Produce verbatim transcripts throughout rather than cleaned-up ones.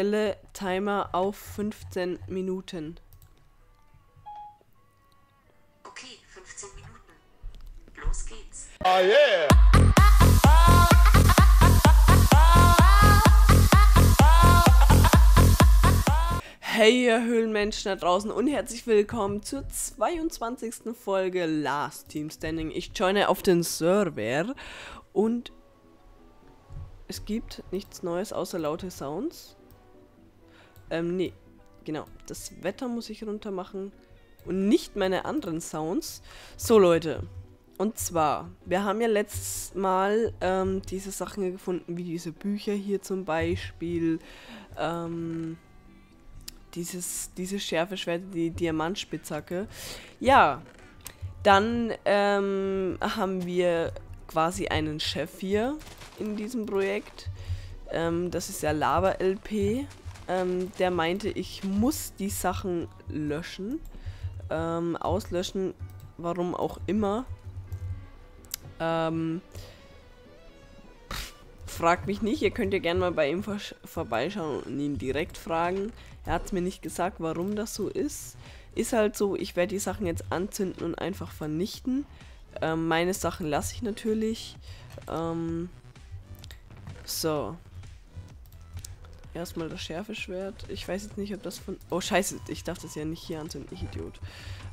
Stelle Timer auf fünfzehn Minuten. Okay, fünfzehn Minuten. Los geht's. Ah, yeah! Hey ihr Höhlenmenschen da draußen und herzlich willkommen zur zweiundzwanzigsten Folge Last Team Standing. Ich joine auf den Server und es gibt nichts Neues außer laute Sounds. Ähm, nee. Genau. Das Wetter muss ich runter machen. Und nicht meine anderen Sounds. So, Leute. Und zwar, wir haben ja letztes Mal ähm, diese Sachen gefunden, wie diese Bücher hier zum Beispiel. Ähm, dieses, diese Schärfeschwerte, die Diamantspitzhacke. Ja. Dann ähm, haben wir quasi einen Chef hier in diesem Projekt. Ähm, das ist ja Lava L P. Ähm, der meinte, ich muss die Sachen löschen, ähm, auslöschen, warum auch immer. Ähm, pff, fragt mich nicht, ihr könnt ja gerne mal bei ihm vorbeischauen und ihn direkt fragen. Er hat es mir nicht gesagt, warum das so ist. Ist halt so, ich werde die Sachen jetzt anzünden und einfach vernichten. Ähm, meine Sachen lasse ich natürlich. Ähm, so. Erstmal das Schärfeschwert. Ich weiß jetzt nicht, ob das von... Oh, scheiße. Ich darf das ja nicht hier anzünden, ich Idiot.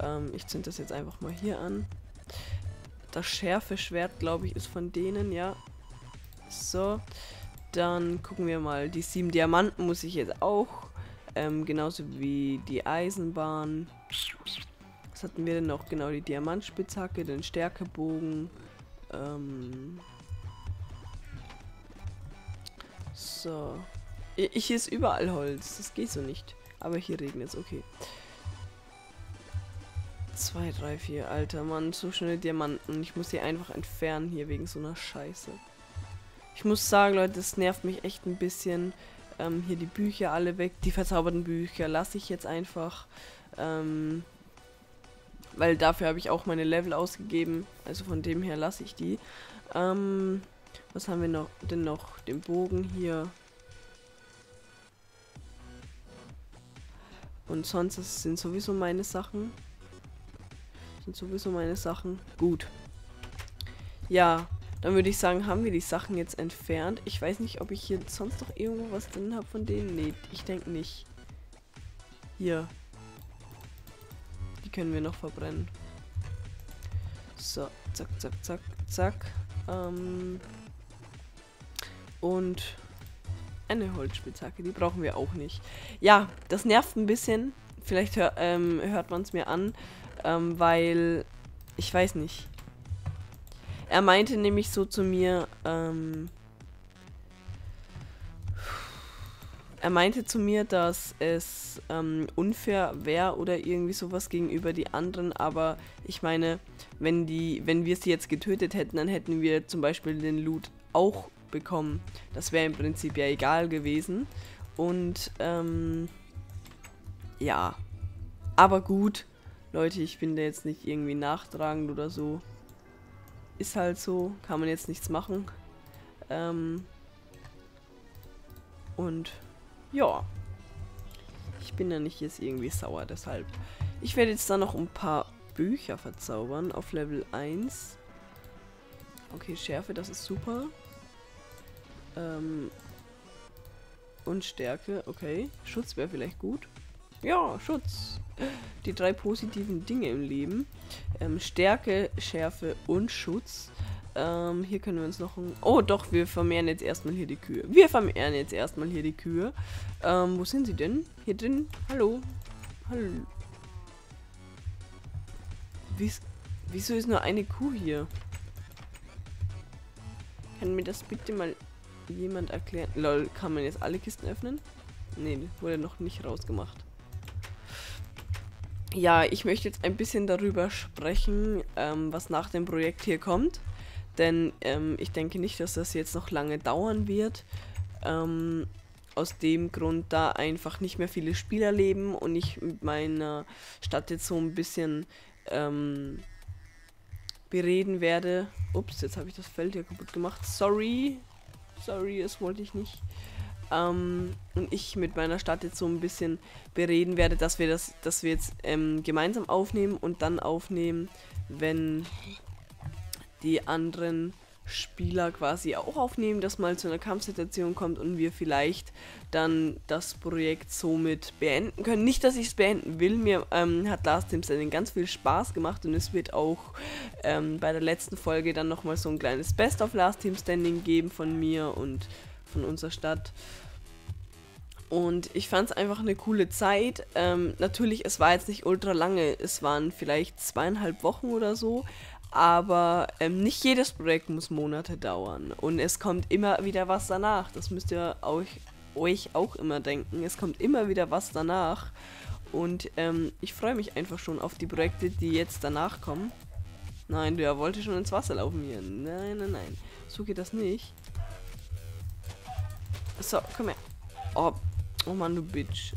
Ähm, ich zünd das jetzt einfach mal hier an. Das Schärfeschwert, glaube ich, ist von denen, ja. So. Dann gucken wir mal. Die sieben Diamanten muss ich jetzt auch. Ähm, genauso wie die Eisenbahn. Was hatten wir denn noch? Genau, die Diamantspitzhacke, den Stärkebogen. Ähm... So... Hier ist überall Holz, das geht so nicht. Aber hier regnet es, okay. zwei, drei, vier, alter Mann, so schöne Diamanten. Ich muss die einfach entfernen hier wegen so einer Scheiße. Ich muss sagen, Leute, das nervt mich echt ein bisschen. Ähm, hier die Bücher alle weg, die verzauberten Bücher lasse ich jetzt einfach. Ähm, weil dafür habe ich auch meine Level ausgegeben, also von dem her lasse ich die. Ähm, was haben wir noch denn noch? Den Bogen hier. Und sonst das sind sowieso meine Sachen. Sind sowieso meine Sachen. Gut. Ja, dann würde ich sagen, haben wir die Sachen jetzt entfernt. Ich weiß nicht, ob ich hier sonst noch irgendwo was drin habe von denen. Nee, ich denke nicht. Hier. Die können wir noch verbrennen. So, zack, zack, zack, zack. Ähm. Und... eine Holzspitzhacke, die brauchen wir auch nicht. Ja, das nervt ein bisschen. Vielleicht hör, ähm, hört man es mir an, ähm, weil ich weiß nicht. Er meinte nämlich so zu mir, ähm, er meinte zu mir, dass es ähm, unfair wäre oder irgendwie sowas gegenüber die anderen, aber ich meine, wenn die, wenn wir sie jetzt getötet hätten, dann hätten wir zum Beispiel den Loot auch bekommen. Das wäre im Prinzip ja egal gewesen. Und, ähm, ja. Aber gut. Leute, ich bin da jetzt nicht irgendwie nachtragend oder so. Ist halt so. Kann man jetzt nichts machen. Ähm. Und, ja. Ich bin da nicht jetzt irgendwie sauer, deshalb. Ich werde jetzt da noch ein paar Bücher verzaubern auf Level eins. Okay, Schärfe, das ist super. Ähm, und Stärke, okay. Schutz wäre vielleicht gut. Ja, Schutz. Die drei positiven Dinge im Leben. Ähm, Stärke, Schärfe und Schutz. Ähm, hier können wir uns noch ein... Oh, doch, wir vermehren jetzt erstmal hier die Kühe. Wir vermehren jetzt erstmal hier die Kühe. Ähm, wo sind sie denn? Hier drin? Hallo? Hallo? Wie's, wieso ist nur eine Kuh hier? Kann mir das bitte mal... jemand erklären. Lol, kann man jetzt alle Kisten öffnen? Nee, wurde noch nicht rausgemacht. Ja, ich möchte jetzt ein bisschen darüber sprechen, ähm, was nach dem Projekt hier kommt. Denn ähm, ich denke nicht, dass das jetzt noch lange dauern wird. Ähm, aus dem Grund, da einfach nicht mehr viele Spieler leben und ich mit meiner Stadt jetzt so ein bisschen ähm, bereden werde. Ups, jetzt habe ich das Feld hier kaputt gemacht. Sorry. Sorry, das wollte ich nicht. Ähm, und ich mit meiner Stadt jetzt so ein bisschen bereden werde, dass wir das, dass wir jetzt ähm, gemeinsam aufnehmen und dann aufnehmen, wenn die anderen Spieler quasi auch aufnehmen, dass mal zu einer Kampfsituation kommt und wir vielleicht dann das Projekt somit beenden können. Nicht, dass ich es beenden will, mir ähm, hat Last Team Standing ganz viel Spaß gemacht und es wird auch ähm, bei der letzten Folge dann nochmal so ein kleines Best of Last Team Standing geben von mir und von unserer Stadt. Und ich fand es einfach eine coole Zeit. Ähm, natürlich, es war jetzt nicht ultra lange, es waren vielleicht zweieinhalb Wochen oder so. Aber ähm, nicht jedes Projekt muss Monate dauern und es kommt immer wieder was danach. Das müsst ihr euch, euch auch immer denken. Es kommt immer wieder was danach und ähm, ich freue mich einfach schon auf die Projekte, die jetzt danach kommen. Nein, der wollte schon ins Wasser laufen hier. Nein, nein, nein. So geht das nicht. So, komm her. Oh, oh Mann, du Bitch.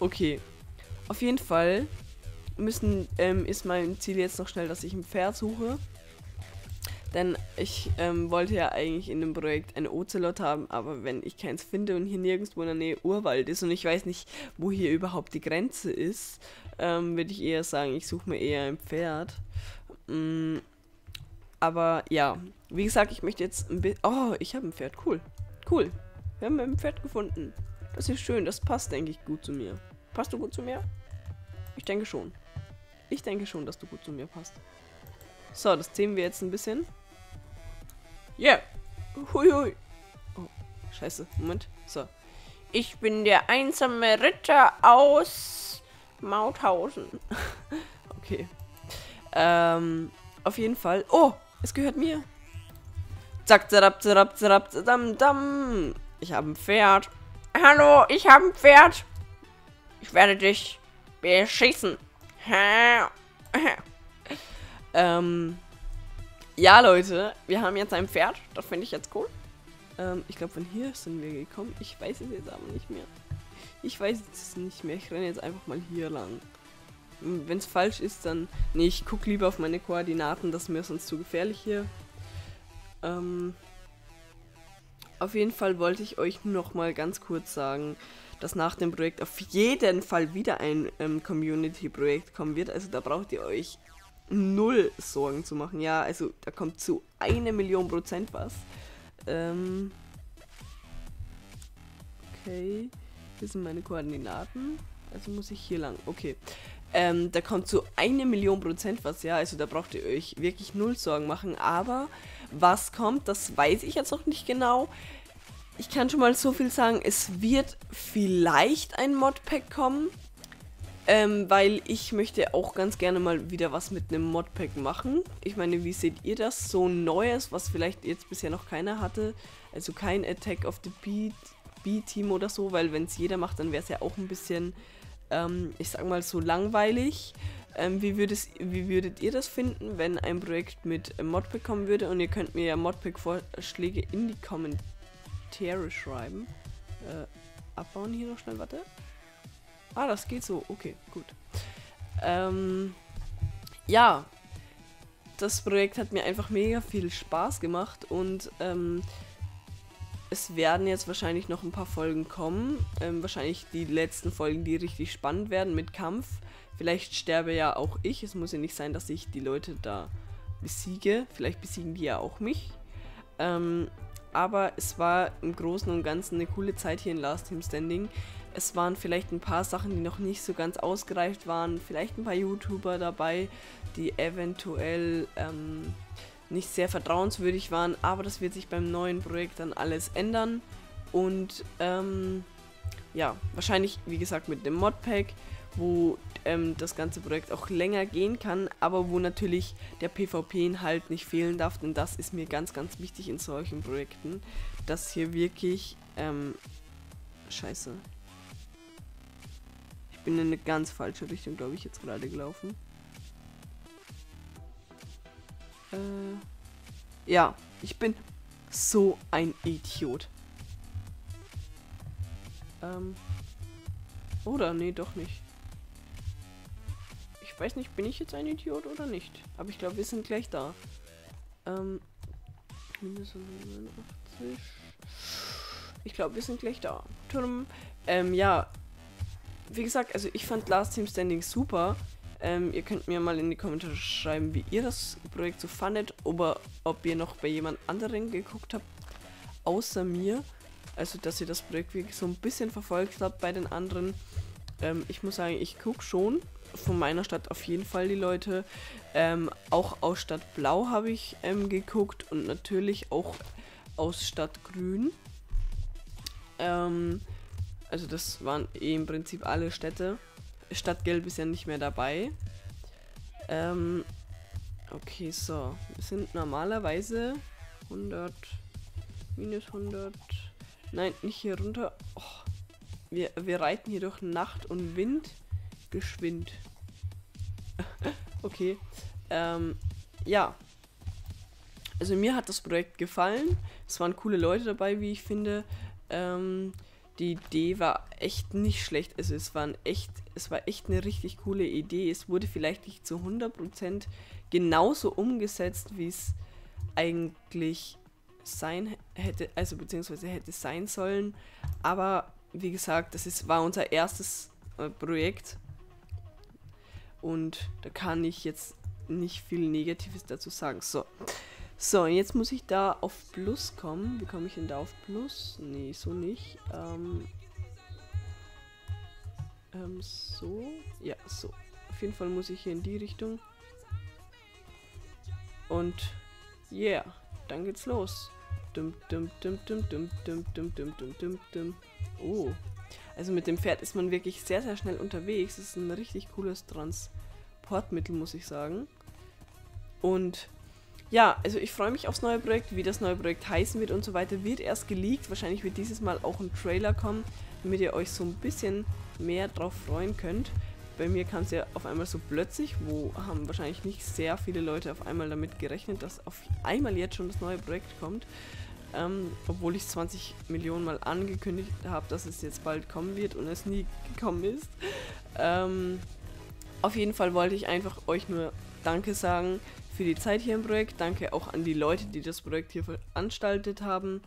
Okay, auf jeden Fall... müssen ähm, ist mein Ziel jetzt noch schnell, dass ich ein Pferd suche. Denn ich ähm, wollte ja eigentlich in dem Projekt einen Ozelot haben, aber wenn ich keins finde und hier nirgendwo in der Nähe Urwald ist und ich weiß nicht, wo hier überhaupt die Grenze ist, ähm, würde ich eher sagen, ich suche mir eher ein Pferd. Mm, aber ja, wie gesagt, ich möchte jetzt ein bisschen... Oh, ich habe ein Pferd, cool. Cool, wir haben ein Pferd gefunden. Das ist schön, das passt, denke ich, gut zu mir. Passt du gut zu mir? Ich denke schon. Ich denke schon, dass du gut zu mir passt. So, das zähmen wir jetzt ein bisschen. Yeah! Hui, hui. Oh, scheiße. Moment. So. Ich bin der einsame Ritter aus Mauthausen. Okay. Ähm, auf jeden Fall. Oh, es gehört mir. Zack, zarab, zarab, zarab, zadam, dam. Ich habe ein Pferd. Hallo, ich habe ein Pferd. Ich werde dich... wir schießen. ähm, ja, Leute, wir haben jetzt ein Pferd. Das finde ich jetzt cool. Ähm, ich glaube, von hier sind wir gekommen. Ich weiß es jetzt aber nicht mehr. Ich weiß es nicht mehr. Ich renne jetzt einfach mal hier lang. Wenn es falsch ist, dann... Nee, ich gucke lieber auf meine Koordinaten. Das ist mir sonst zu gefährlich hier. Ähm, auf jeden Fall wollte ich euch nochmal ganz kurz sagen... dass nach dem Projekt auf jeden Fall wieder ein ähm, Community-Projekt kommen wird. Also da braucht ihr euch null Sorgen zu machen. Ja, also da kommt zu eine Million Prozent was. Ähm okay, hier sind meine Koordinaten. Also muss ich hier lang. Okay, ähm, da kommt zu eine Million Prozent was. Ja, also da braucht ihr euch wirklich null Sorgen machen. Aber was kommt, das weiß ich jetzt noch nicht genau. Ich kann schon mal so viel sagen, es wird vielleicht ein Modpack kommen, ähm, weil ich möchte auch ganz gerne mal wieder was mit einem Modpack machen. Ich meine, wie seht ihr das? So ein neues, was vielleicht jetzt bisher noch keiner hatte, also kein Attack of the B-Team oder so, weil wenn es jeder macht, dann wäre es ja auch ein bisschen, ähm, ich sag mal, so langweilig. Ähm, wie, würdet, wie würdet ihr das finden, wenn ein Projekt mit Modpack kommen würde? Und ihr könnt mir ja Modpack-Vorschläge in die Kommentare schreiben. Äh, abbauen hier noch schnell, warte. Ah, das geht so. Okay, gut. Ähm, ja, das Projekt hat mir einfach mega viel Spaß gemacht und ähm, es werden jetzt wahrscheinlich noch ein paar Folgen kommen. Ähm, wahrscheinlich die letzten Folgen, die richtig spannend werden mit Kampf. Vielleicht sterbe ja auch ich. Es muss ja nicht sein, dass ich die Leute da besiege. Vielleicht besiegen die ja auch mich. Ähm, Aber es war im Großen und Ganzen eine coole Zeit hier in Last Team Standing. Es waren vielleicht ein paar Sachen, die noch nicht so ganz ausgereift waren. Vielleicht ein paar YouTuber dabei, die eventuell ähm, nicht sehr vertrauenswürdig waren. Aber das wird sich beim neuen Projekt dann alles ändern. Und ähm, ja, wahrscheinlich, wie gesagt, mit dem Modpack, wo ähm, das ganze Projekt auch länger gehen kann, aber wo natürlich der PvP-Inhalt nicht fehlen darf, denn das ist mir ganz, ganz wichtig in solchen Projekten, dass hier wirklich, ähm, scheiße, ich bin in eine ganz falsche Richtung, glaube ich, jetzt gerade gelaufen. Äh, ja, ich bin so ein Idiot. Ähm, oder? Nee, doch nicht. Ich weiß nicht, bin ich jetzt ein Idiot oder nicht? Aber ich glaube, wir sind gleich da. Ähm, minus neunundachtzig. Ich glaube, wir sind gleich da. Ähm, ja. Wie gesagt, also ich fand Last Team Standing super. Ähm, ihr könnt mir mal in die Kommentare schreiben, wie ihr das Projekt so fandet. Oder ob ihr noch bei jemand anderen geguckt habt, außer mir. Also, dass ihr das Projekt wirklich so ein bisschen verfolgt habt bei den anderen. Ähm, ich muss sagen, ich gucke schon von meiner Stadt auf jeden Fall die Leute. Ähm, auch aus Stadtblau habe ich ähm, geguckt und natürlich auch aus Stadtgrün. Ähm, also das waren eh im Prinzip alle Städte. Stadtgelb ist ja nicht mehr dabei. Ähm, okay, so. Wir sind normalerweise hundert, minus hundert. Nein, nicht hier runter. Och, wir, wir reiten hier durch Nacht und Wind. Geschwind. Okay. Ähm, ja. Also mir hat das Projekt gefallen. Es waren coole Leute dabei, wie ich finde. Ähm, die Idee war echt nicht schlecht. Also es waren echt, es war echt eine richtig coole Idee. Es wurde vielleicht nicht zu hundert Prozent genauso umgesetzt, wie es eigentlich sein hätte, also beziehungsweise hätte sein sollen. Aber wie gesagt, das ist, war unser erstes äh, Projekt. Und da kann ich jetzt nicht viel Negatives dazu sagen. So. So, jetzt muss ich da auf Plus kommen. Wie komme ich denn da auf Plus? Nee, so nicht. Ähm, ähm, so. Ja, so. Auf jeden Fall muss ich hier in die Richtung. Und, yeah, dann geht's los. Dum, dum, dum, dum, dum, dum, dum, dum, dum, dum, dum. Oh. Also mit dem Pferd ist man wirklich sehr, sehr schnell unterwegs. Das ist ein richtig cooles Transportmittel, muss ich sagen. Und ja, also ich freue mich aufs neue Projekt, wie das neue Projekt heißen wird und so weiter, wird erst geleakt. Wahrscheinlich wird dieses Mal auch ein Trailer kommen, damit ihr euch so ein bisschen mehr drauf freuen könnt. Bei mir kam es ja auf einmal so plötzlich, wo haben wahrscheinlich nicht sehr viele Leute auf einmal damit gerechnet, dass auf einmal jetzt schon das neue Projekt kommt. Ähm, obwohl ich es zwanzig Millionen Mal angekündigt habe, dass es jetzt bald kommen wird und es nie gekommen ist. Ähm, auf jeden Fall wollte ich einfach euch nur Danke sagen für die Zeit hier im Projekt. Danke auch an die Leute, die das Projekt hier veranstaltet haben.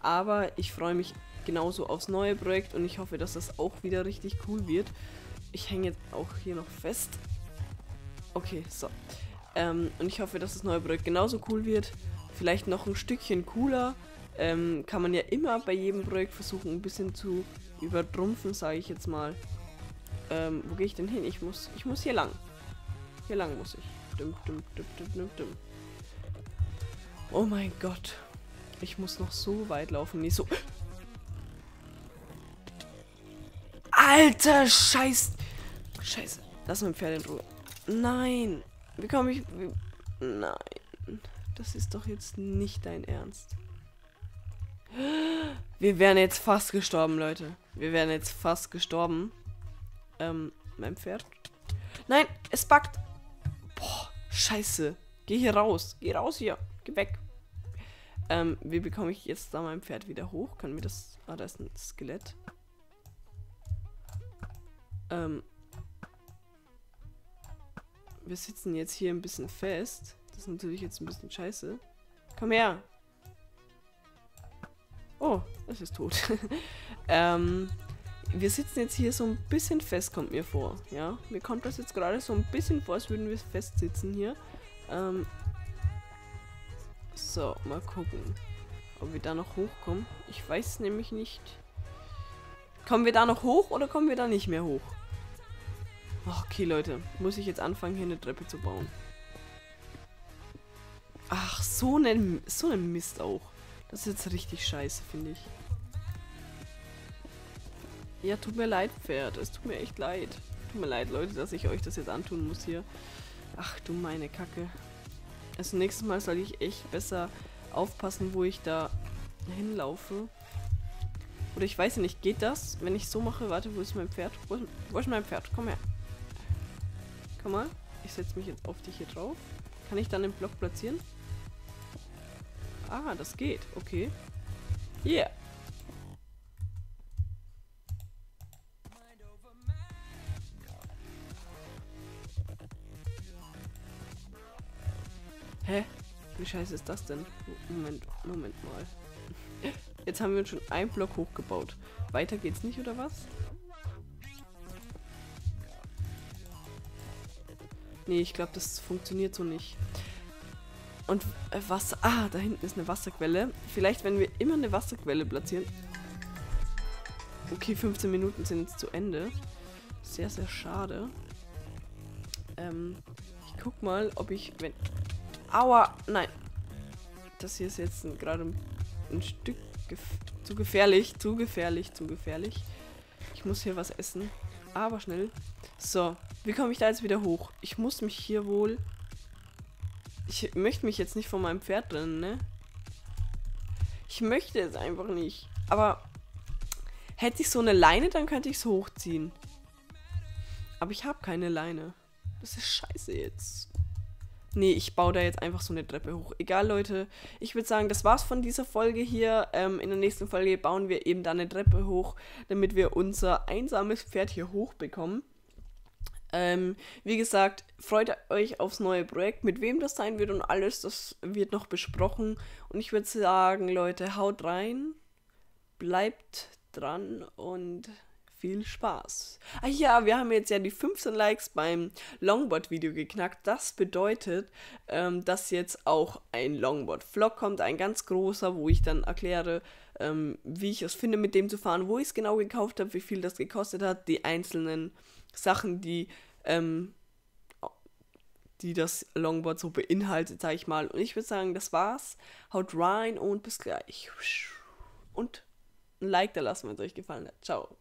Aber ich freue mich genauso aufs neue Projekt und ich hoffe, dass das auch wieder richtig cool wird. Ich hänge jetzt auch hier noch fest. Okay, so. Ähm, und ich hoffe, dass das neue Projekt genauso cool wird. Vielleicht noch ein Stückchen cooler. Ähm, kann man ja immer bei jedem Projekt versuchen, ein bisschen zu übertrumpfen, sage ich jetzt mal. Ähm, wo gehe ich denn hin? Ich muss, ich muss hier lang. Hier lang muss ich. Dum, dum, dum, dum, dum, dum. Oh mein Gott. Ich muss noch so weit laufen. Nicht so. Alter Scheiß. Scheiße. Lass mein Pferd in Ruhe. Nein. Wie komme ich. Wie, nein. Das ist doch jetzt nicht dein Ernst. Wir wären jetzt fast gestorben, Leute. Wir wären jetzt fast gestorben. Ähm, mein Pferd. Nein, es backt. Boah, scheiße. Geh hier raus. Geh raus hier. Geh weg. Ähm, wie bekomme ich jetzt da mein Pferd wieder hoch? Kann mir das... Ah, da ist ein Skelett. Ähm. Wir sitzen jetzt hier ein bisschen fest. Das ist natürlich jetzt ein bisschen scheiße. Komm her. Oh, es ist tot. ähm... Wir sitzen jetzt hier so ein bisschen fest, kommt mir vor, ja. Mir kommt das jetzt gerade so ein bisschen vor, als würden wir festsitzen hier. Ähm so, mal gucken, ob wir da noch hochkommen. Ich weiß nämlich nicht. Kommen wir da noch hoch oder kommen wir da nicht mehr hoch? Okay, Leute, muss ich jetzt anfangen, hier eine Treppe zu bauen. Ach, so ein so ein Mist auch. Das ist jetzt richtig scheiße, finde ich. Ja, tut mir leid, Pferd. Es tut mir echt leid. Tut mir leid, Leute, dass ich euch das jetzt antun muss hier. Ach du meine Kacke. Also nächstes Mal soll ich echt besser aufpassen, wo ich da hinlaufe. Oder ich weiß ja nicht, geht das? Wenn ich so mache, warte, wo ist mein Pferd? Wo ist, wo ist mein Pferd? Komm her. Komm mal. Ich setze mich jetzt auf dich hier drauf. Kann ich dann den Block platzieren? Ah, das geht. Okay. Yeah. Hä? Wie scheiße ist das denn? Moment, Moment mal. Jetzt haben wir schon einen Block hochgebaut. Weiter geht's nicht, oder was? Nee, ich glaube, das funktioniert so nicht. Und Wasser... Ah, da hinten ist eine Wasserquelle. Vielleicht, wenn wir immer eine Wasserquelle platzieren... Okay, fünfzehn Minuten sind jetzt zu Ende. Sehr, sehr schade. Ähm, ich guck mal, ob ich... wenn Aua, nein. Das hier ist jetzt gerade ein, ein Stück gef zu gefährlich, zu gefährlich, zu gefährlich. Ich muss hier was essen. Aber schnell. So, wie komme ich da jetzt wieder hoch? Ich muss mich hier wohl... Ich möchte mich jetzt nicht von meinem Pferd trennen, ne? Ich möchte es einfach nicht. Aber hätte ich so eine Leine, dann könnte ich es hochziehen. Aber ich habe keine Leine. Das ist scheiße jetzt. Nee, ich baue da jetzt einfach so eine Treppe hoch. Egal, Leute. Ich würde sagen, das war's von dieser Folge hier. Ähm, in der nächsten Folge bauen wir eben da eine Treppe hoch, damit wir unser einsames Pferd hier hochbekommen. Ähm, wie gesagt, freut euch aufs neue Projekt, mit wem das sein wird und alles, das wird noch besprochen. Und ich würde sagen, Leute, haut rein, bleibt dran und viel Spaß. Ach ja, wir haben jetzt ja die fünfzehn Likes beim Longboard-Video geknackt. Das bedeutet, ähm, dass jetzt auch ein Longboard-Vlog kommt, ein ganz großer, wo ich dann erkläre, ähm, wie ich es finde, mit dem zu fahren, wo ich es genau gekauft habe, wie viel das gekostet hat, die einzelnen Sachen, die, ähm, die das Longboard so beinhaltet, sage ich mal. Und ich würde sagen, das war's. Haut rein und bis gleich. Und ein Like da lassen, wenn es euch gefallen hat. Ciao.